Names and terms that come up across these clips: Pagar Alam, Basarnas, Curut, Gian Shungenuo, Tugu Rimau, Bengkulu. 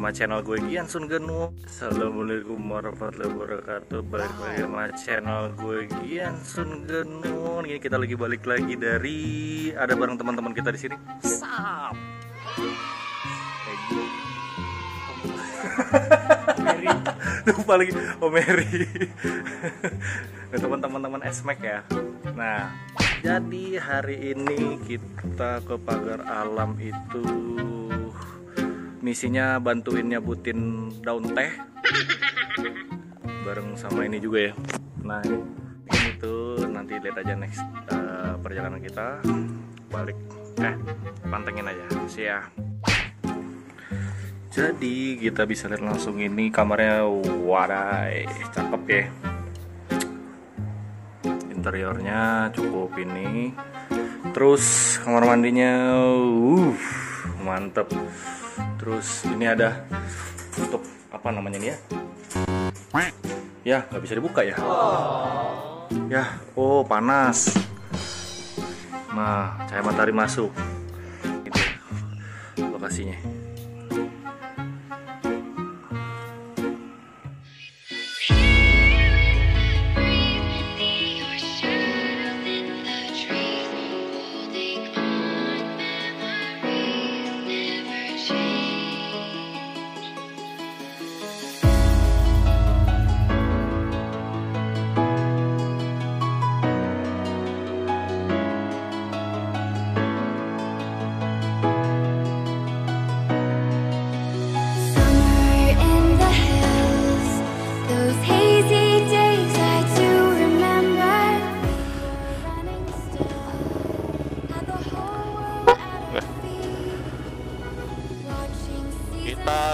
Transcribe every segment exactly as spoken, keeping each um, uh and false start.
sama channel gue Gian Shungenuo. Assalamualaikum warahmatullahi wabarakatuh. Balik lagi sama channel gue Gian Shungenuo. Ini kita lagi balik lagi dari ada bareng teman-teman kita di sini. Sap. Mary. Lupa lagi. Oh Mary. Nah, teman-teman esmek ya. Nah, jadi hari ini kita ke Pagar Alam itu misinya bantuin nyabutin daun teh bareng sama ini juga ya. Nah ini tuh nanti lihat aja next uh, perjalanan kita balik eh pantengin aja sih ya. Jadi kita bisa lihat langsung ini kamarnya, warai cakep ya, interiornya cukup ini, terus kamar mandinya uh mantep. Terus ini ada untuk apa namanya nih ya? Ya nggak bisa dibuka ya? Oh. Ya, oh panas. Nah cahaya matahari masuk. Gitu. Lokasinya.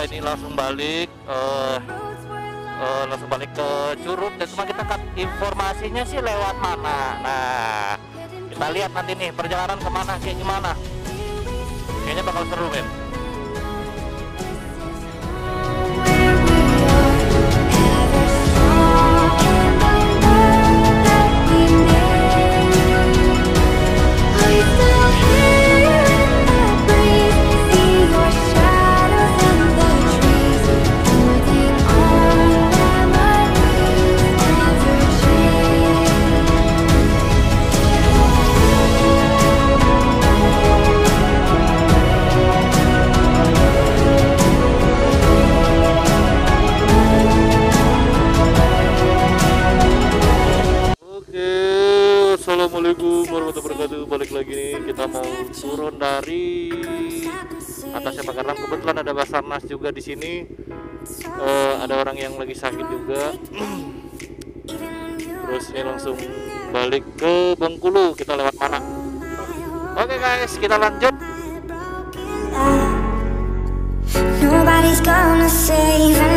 Ini langsung balik uh, uh, langsung balik ke Curut, dan cuma kita informasinya sih lewat mana. Nah kita lihat nanti nih perjalanan kemana kayak gimana, kayaknya bakal seru men. Assalamualaikum warahmatullahi wabarakatuh. Balik lagi nih, kita mau turun dari atasnya Pagar Alam. Kebetulan ada Basarnas juga di sini. Uh, ada orang yang lagi sakit juga. Terus ini langsung balik ke Bengkulu. Kita lewat mana? Oke okay guys, kita lanjut. Nobody's gonna save us.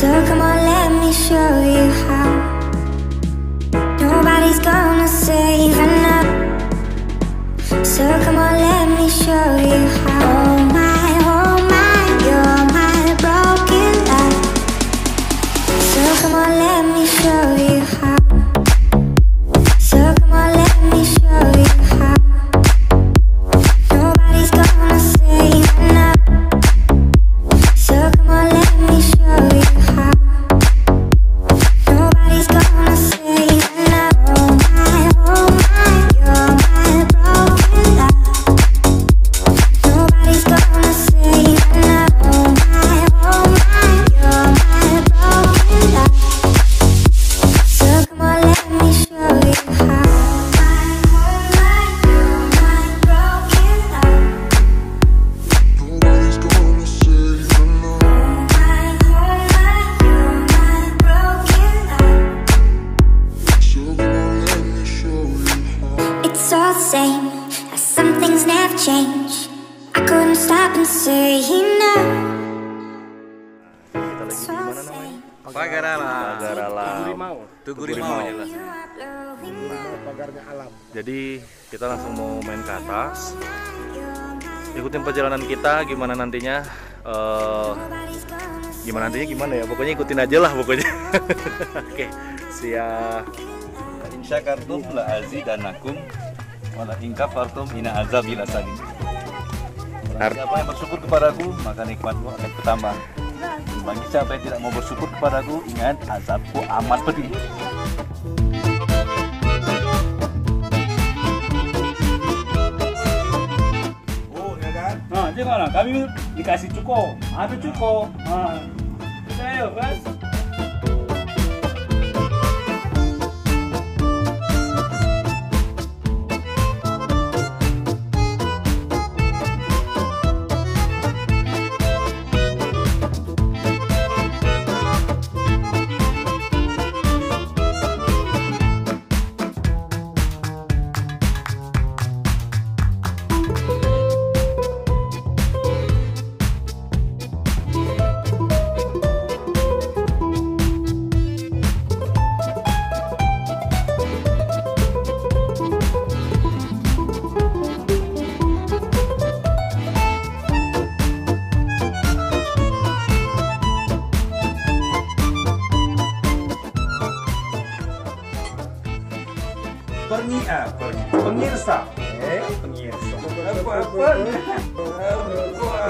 So come on, let me show you how. Nobody's gonna save enough. So come on, let me show you how. Oh my, oh my, you're my broken love. So come on, let me show you how. Pagar Alam, Pagar Alam, Tugu Rimau, Tugu Rimau ya kan? Pagarnya Alam. Jadi kita langsung mau main ke atas. Ikutin perjalanan kita, gimana nantinya, uh, gimana nantinya, gimana ya? Pokoknya ikutin aja lah pokoknya. Oke, siap. Insya kartu la aziz dan akum. Wala in kafartum inna azabil asadid. Siapa yang bersyukur kepadaku, maka nikmatku akan bertambah. Bagi siapa yang tidak mau bersyukur kepadaku, ingat azabku amat pedih. Oh, ya kan? Nah, gimana? Kami dikasih cuko. Ada cuko. Nah, kita ayo, guys. Pemirsa, eh, pemirsa. Apa apa?